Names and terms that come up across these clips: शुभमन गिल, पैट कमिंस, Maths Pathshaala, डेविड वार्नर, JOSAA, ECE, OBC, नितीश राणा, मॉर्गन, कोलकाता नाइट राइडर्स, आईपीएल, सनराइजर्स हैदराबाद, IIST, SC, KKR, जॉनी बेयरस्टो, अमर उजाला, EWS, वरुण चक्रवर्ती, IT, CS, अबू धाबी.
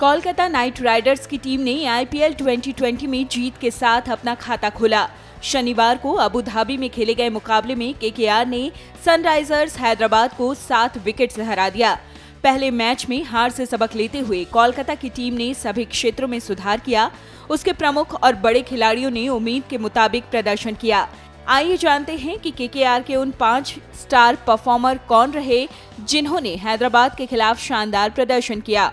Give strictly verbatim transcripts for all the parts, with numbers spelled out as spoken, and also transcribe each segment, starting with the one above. कोलकाता नाइट राइडर्स की टीम ने आईपीएल twenty twenty में जीत के साथ अपना खाता खोला। शनिवार को अबू धाबी में खेले गए मुकाबले में केकेआर ने सनराइजर्स हैदराबाद को सात विकेट से हरा दिया। पहले मैच में हार से सबक लेते हुए कोलकाता की टीम ने सभी क्षेत्रों में सुधार किया। उसके प्रमुख और बड़े खिलाड़ियों ने उम्मीद के मुताबिक प्रदर्शन किया। आइए जानते हैं कि केकेआर के उन पांच स्टार परफॉर्मर कौन रहे जिन्होंने हैदराबाद के खिलाफ शानदार प्रदर्शन किया।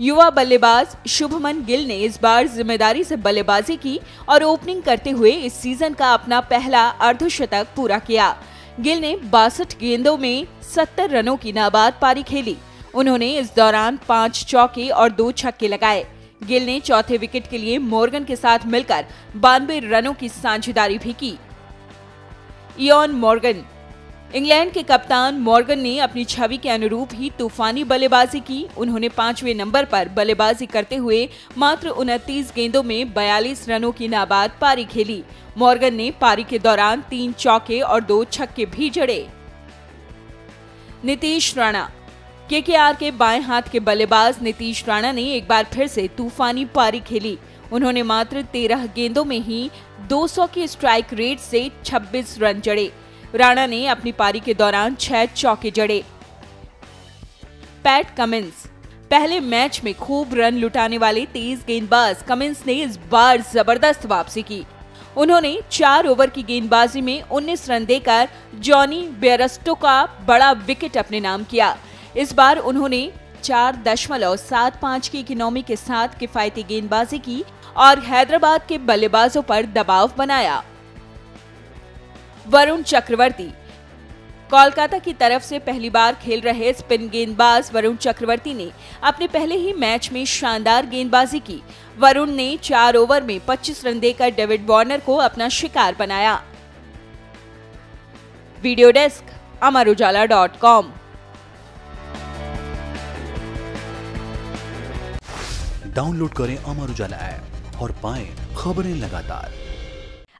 युवा बल्लेबाज शुभमन गिल ने इस बार जिम्मेदारी से बल्लेबाजी की और ओपनिंग करते हुए इस सीजन का अपना पहला अर्धशतक पूरा किया। गिल ने बासठ गेंदों में सत्तर रनों की नाबाद पारी खेली। उन्होंने इस दौरान पांच चौके और दो छक्के लगाए। गिल ने चौथे विकेट के लिए मॉर्गन के साथ मिलकर बानवे रनों की साझेदारी भी की। Ion मॉर्गन। इंग्लैंड के कप्तान मॉर्गन ने अपनी छवि के अनुरूप ही तूफानी बल्लेबाजी की। उन्होंने पांचवें नंबर पर बल्लेबाजी करते हुए मात्र उनतीस गेंदों में बयालीस रनों की नाबाद पारी खेली। मॉर्गन ने पारी के दौरान तीन चौके और दो छक्के भी जड़े। नितीश राणा। केकेआर के बाएं हाथ के बल्लेबाज नितीश राणा ने एक बार फिर से तूफानी पारी खेली। उन्होंने मात्र तेरह गेंदों में ही दो सौ की स्ट्राइक रेट से छब्बीस रन जड़े। राणा ने अपनी पारी के दौरान छह चौके जड़े। पैट कमिंस। पहले मैच में खूब रन लुटाने वाले तेज गेंदबाज कमिंस ने इस बार जबरदस्त वापसी की। उन्होंने चार ओवर की गेंदबाजी में उन्नीस रन देकर जॉनी बेयरस्टो का बड़ा विकेट अपने नाम किया। इस बार उन्होंने चार दशमलव सात पाँच की इकोनॉमी के साथ किफायती गेंदबाजी की और हैदराबाद के बल्लेबाजों पर दबाव बनाया। वरुण चक्रवर्ती। कोलकाता की तरफ से पहली बार खेल रहे स्पिन गेंदबाज वरुण चक्रवर्ती ने अपने पहले ही मैच में शानदार गेंदबाजी की। वरुण ने चार ओवर में पच्चीस रन देकर डेविड वार्नर को अपना शिकार बनाया। Video desk अमर उजाला dot com. Download करें अमर उजाला ऐप और पाएं खबरें लगातार।